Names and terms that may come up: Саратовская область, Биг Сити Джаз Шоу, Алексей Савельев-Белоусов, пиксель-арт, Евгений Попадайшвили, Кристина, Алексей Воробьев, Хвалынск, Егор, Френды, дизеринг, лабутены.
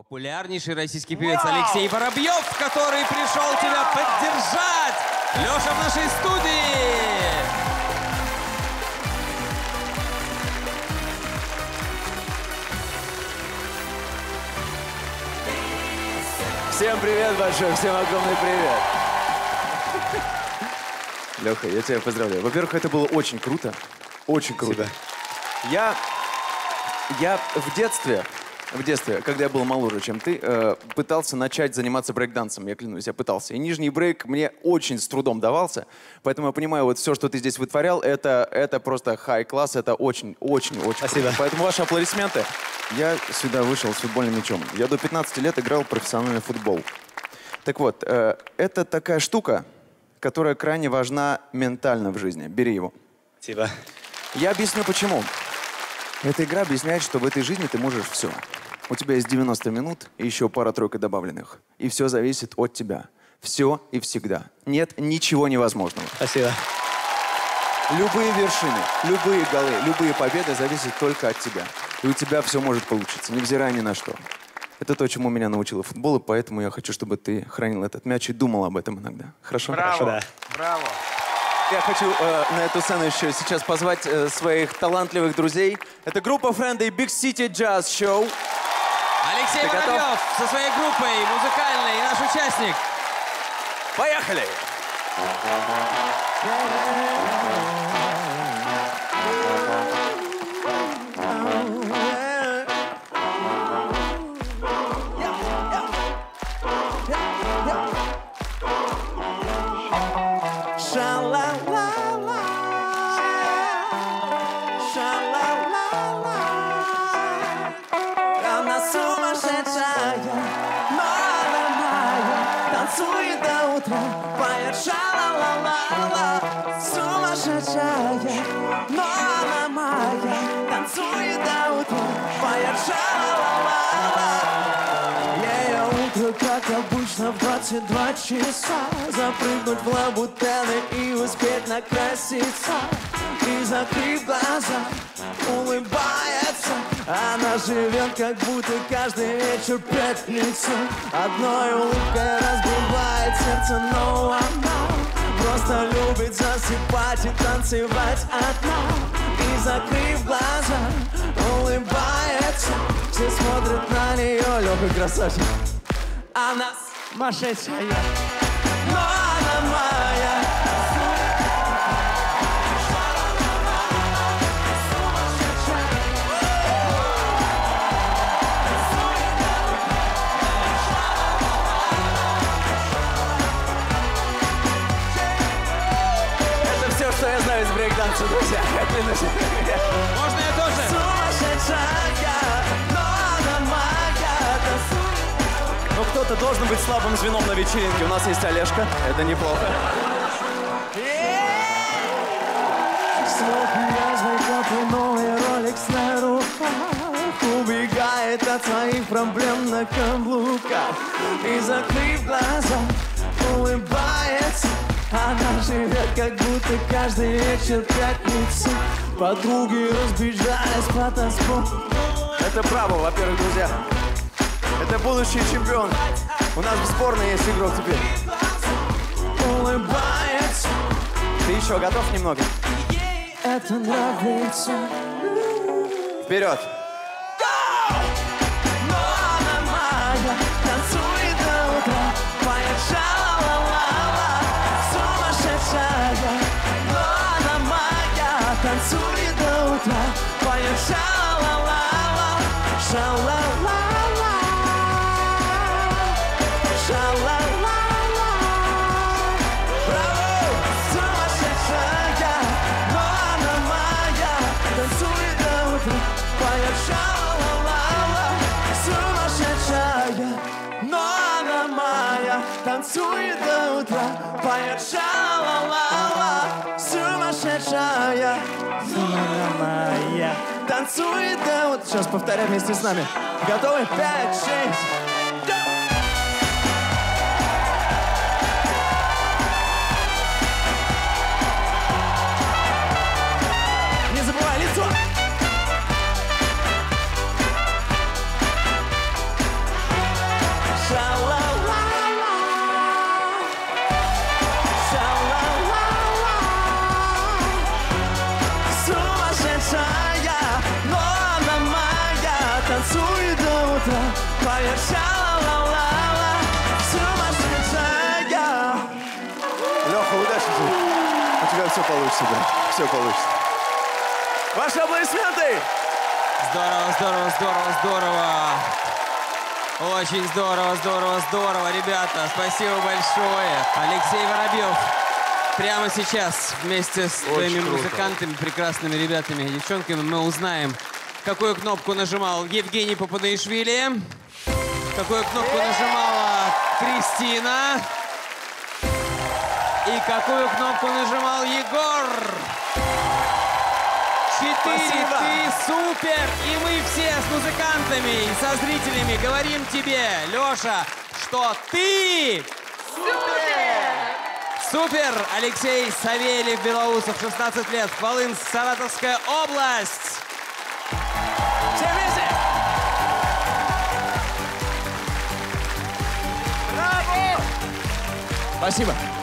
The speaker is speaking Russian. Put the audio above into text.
Популярнейший российский певец Алексей Воробьев, который пришел тебя поддержать. Леша в нашей студии. Всем привет большой, всем огромный привет. Леха, я тебя поздравляю. Во-первых, это было очень круто. Очень круто. Спасибо. Я в детстве, когда я был моложе, чем ты, пытался начать заниматься брейк-дансом, я клянусь, я пытался. И нижний брейк мне очень с трудом давался, поэтому я понимаю, вот все, что ты здесь вытворял, это просто хай-класс, это очень-очень-очень. Спасибо. Круто. Поэтому ваши аплодисменты. Я сюда вышел с футбольным мячом. Я до 15 лет играл в профессиональный футбол. Так вот, это такая штука, которая крайне важна ментально в жизни. Бери его. Спасибо. Я объясню, почему. Эта игра объясняет, что в этой жизни ты можешь все. У тебя есть 90 минут и еще пара-тройка добавленных. И все зависит от тебя. Все и всегда. Нет ничего невозможного. Спасибо. Любые вершины, любые голы, любые победы зависят только от тебя. И у тебя все может получиться, невзирая ни на что. Это то, чему меня научило футбол, и поэтому я хочу, чтобы ты хранил этот мяч и думал об этом иногда. Хорошо? Браво. Хорошо, да. Браво. Я хочу на эту сцену еще сейчас позвать своих талантливых друзей. Это группа Френды и Биг Сити Джаз Шоу. Алексей Воробьев со своей группой музыкальной и наш участник. Поехали! Обычно в 22 часа запрыгнуть в лабутены и успеть накраситься. И закрыв глаза, улыбается. Она живет, как будто каждый вечер пятница. Одной улыбкой разбивает сердце, но она просто любит засыпать и танцевать одна. И закрыв глаза, улыбается. Все смотрят на нее, Лёха, красавчик. Она сумасшедшая, но она моя. Это все, что я знаю из брейк-данса, друзья. Можно я тоже? Сумасшедшая. Но кто-то должен быть слабым звеном на вечеринке. У нас есть Олежка. Это неплохо. Слепый капли, новый роликс на руках. Убегает от своих проблем на каблуках. И закрыв глаза, улыбается. Она живет, как будто каждый вечер пятница. Подруги разбежались по тоску. Это право, во-первых, друзья. Это будущий чемпион. У нас в сборной есть игрок теперь. Улыбается. Ты еще готов немного? Это нравится. Вперед! Танцует до утра, поет шалалала, сумасшедшая, моя. Танцует до утра. Сейчас повторяй вместе с нами. Готовы? 5, 6. круто повершала ла-ла-ла, сумасшедшая. Леха, удачи тебе. У тебя все получится, брат. Все получится. Ваши аплодисменты! Здорово, здорово, здорово, здорово. Очень здорово, здорово, здорово. Ребята, спасибо большое. Алексей Воробьев. Прямо сейчас вместе с твоими музыкантами, прекрасными ребятами и девчонками мы узнаем, какую кнопку нажимал Евгений Попадайшвили, какую кнопку нажимала Кристина и какую кнопку нажимал Егор. 4, ты супер! И мы все с музыкантами и со зрителями говорим тебе, Леша, что ты супер! Супер! Алексей Савельев-Белоусов, 16 лет, Хвалынск, Саратовская область. Все вместе! Браво! Спасибо.